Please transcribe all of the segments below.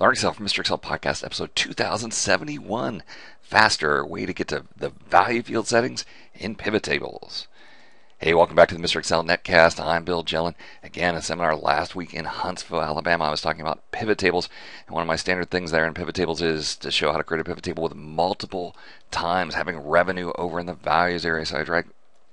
Learn Excel from Mr. Excel Podcast, episode 2071. Faster way to get to the value field settings in pivot tables. Hey, welcome back to the Mr. Excel Netcast. I'm Bill Jelen. Again, a seminar last week in Huntsville, Alabama. I was talking about pivot tables, and one of my standard things there in pivot tables is to show how to create a pivot table with multiple times having revenue over in the values area. So I drag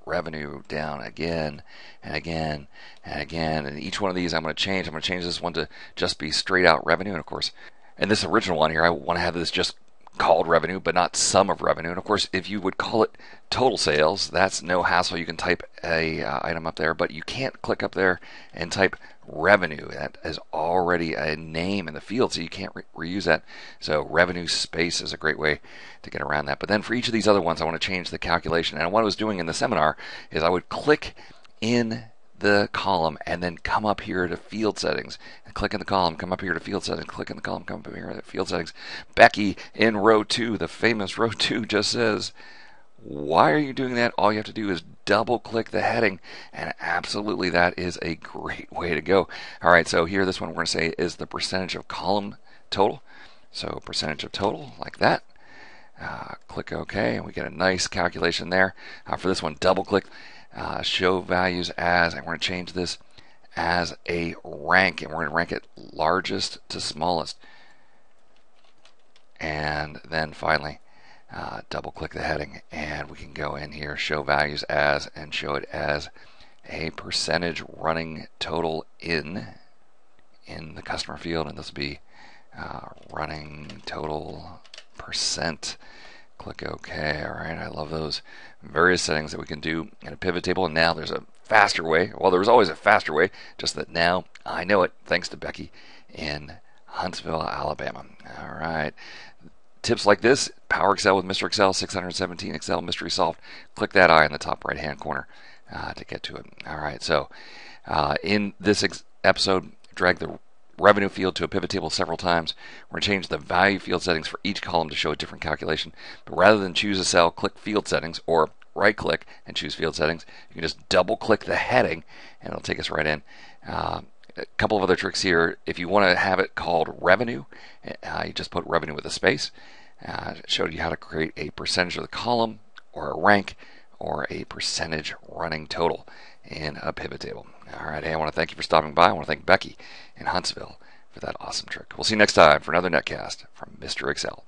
revenue down again and again and again, and each one of these I'm going to change. I'm going to change this one to just be straight out revenue, and of course, and this original one here, I want to have this just called revenue, but not sum of revenue. And of course, if you would call it total sales, that's no hassle. You can type a item up there, but you can't click up there and type revenue. That is already a name in the field, so you can't reuse that. So revenue space is a great way to get around that. But then for each of these other ones, I want to change the calculation. And what I was doing in the seminar is I would click in the column and then come up here to field settings and click in the column, come up here to field settings, click in the column, come up here to field settings. Becky in row 2, the famous row 2, just says, why are you doing that? All you have to do is double click the heading, and absolutely that is a great way to go. Alright, so here this one we're going to say is the percentage of column total. So percentage of total, like that. Click OK, and we get a nice calculation there. For this one, double click. Show values as, and we're going to change this as a rank, and we're going to rank it largest to smallest. And then finally, double click the heading, and we can go in here, show values as, and show it as a percentage running total in the customer field, and this will be running total percent. Click OK. Alright, I love those various settings that we can do in a pivot table. And now there's a faster way. Well, there was always a faster way, just that now I know it, thanks to Becky in Huntsville, Alabama. Alright. Tips like this, Power Excel with Mr. Excel, 617 Excel Mystery Solved. Click that eye in the top right hand corner to get to it. Alright, so in this episode, drag the revenue field to a pivot table several times. We're going to change the value field settings for each column to show a different calculation. But rather than choose a cell, click field settings, or right click and choose field settings. You can just double click the heading and it'll take us right in. A couple of other tricks here. If you want to have it called revenue, you just put revenue with a space. Showed you how to create a percentage of the column, or a rank, or a percentage running total in a pivot table. Alright, hey, I want to thank you for stopping by. I want to thank Becky in Huntsville for that awesome trick. We'll see you next time for another Netcast from Mr. Excel.